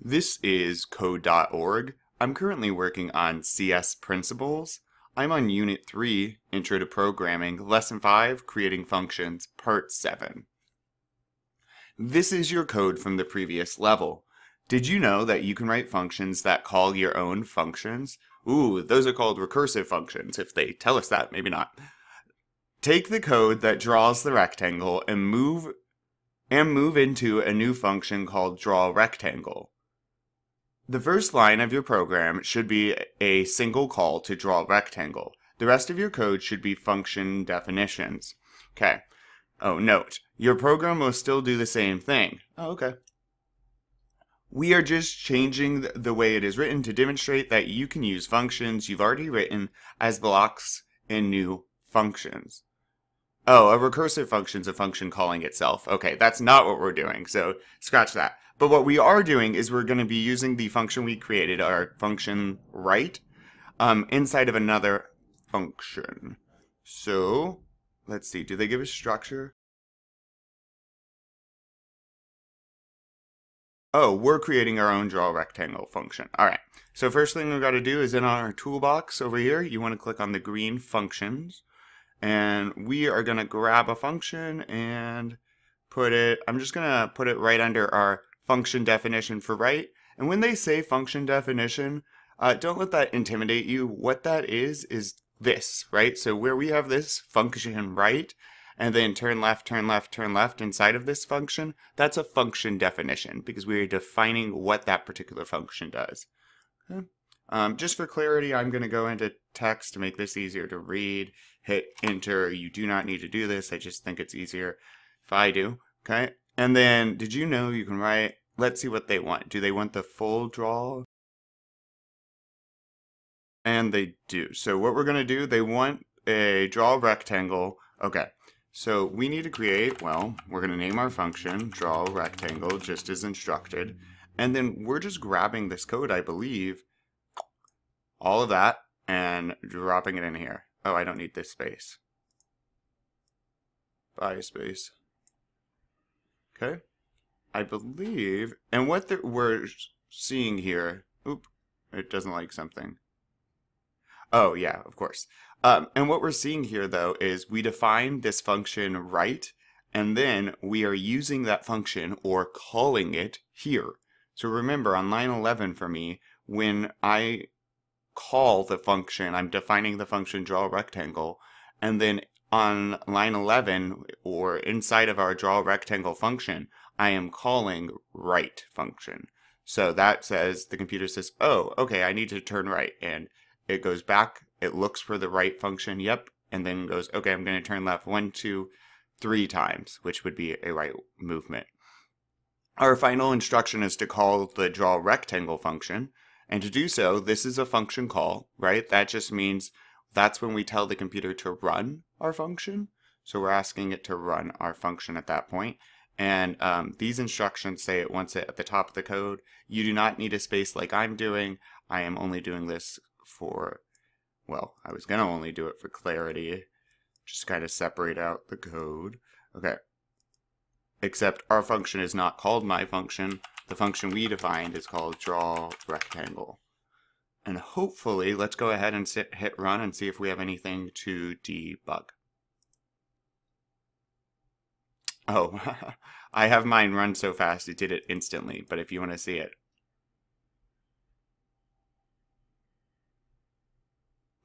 This is Code.org. I'm currently working on CS Principles. I'm on Unit 3, Intro to Programming, Lesson 5, Creating Functions, Part 7. This is your code from the previous level. Did you know that you can write functions that call your own functions? Ooh, those are called recursive functions. If they tell us that, maybe not. Take the code that draws the rectangle and move into a new function called drawRectangle. The first line of your program should be a single call to drawRectangle. The rest of your code should be function definitions. Okay. Oh, note, your program will still do the same thing. Oh, okay. We are just changing the way it is written to demonstrate that you can use functions you've already written as blocks in new functions. Oh, a recursive function is a function calling itself. Okay, that's not what we're doing, so scratch that. But what we are doing is we're going to be using the function we created, our function write, inside of another function. So, let's see, do they give us structure? Oh, we're creating our own drawRectangle function. All right, so first thing we've got to do is in our toolbox over here, you want to click on the green functions. And we are going to grab a function and I'm just going to put it right under our function definition for write. And when they say function definition, don't let that intimidate you. What that is this, right? So where we have this function write, and then turn left, turn left, turn left inside of this function, that's a function definition because we're defining what that particular function does. Okay. Just for clarity, I'm going to go into text to make this easier to read. Hit enter. You do not need to do this. I just think it's easier if I do. Okay. And then, did you know you can write, let's see what they want. Do they want the full draw? And they do. So what we're going to do, they want a drawRectangle. Okay. So we need to create, well, we're going to name our function drawRectangle just as instructed. And then we're just grabbing this code, I believe, all of that, and dropping it in here. Oh, I don't need this space. By space. Okay. I believe, and what we're seeing here, oop, it doesn't like something. Oh, yeah, of course. And what we're seeing here, though, is we define this function write, and then we are using that function or calling it here. So remember, on line 11 for me, when I call the function, I'm defining the function drawRectangle, and then on line 11 or inside of our drawRectangle function, I am calling write function. So that says, the computer says, oh, okay, I need to turn right, and it goes back, it looks for the right function, yep, and then goes, okay, I'm going to turn left 1, 2, 3 times, which would be a right movement. Our final instruction is to call the drawRectangle function. And to do so, this is a function call, right? That just means that's when we tell the computer to run our function. So we're asking it to run our function at that point. And these instructions say it wants it at the top of the code. You do not need a space like I'm doing. I am only doing this for, well, I was going to only do it for clarity. Just kind of separate out the code. Okay. Except our function is not called my function. The function we defined is called drawRectangle. And hopefully, let's go ahead and hit run and see if we have anything to debug. Oh, I have mine run so fast it did it instantly, but if you want to see it.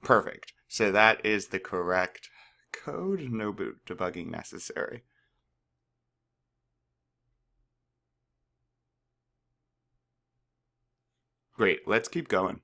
Perfect. So that is the correct code. No debugging necessary. Great, let's keep going.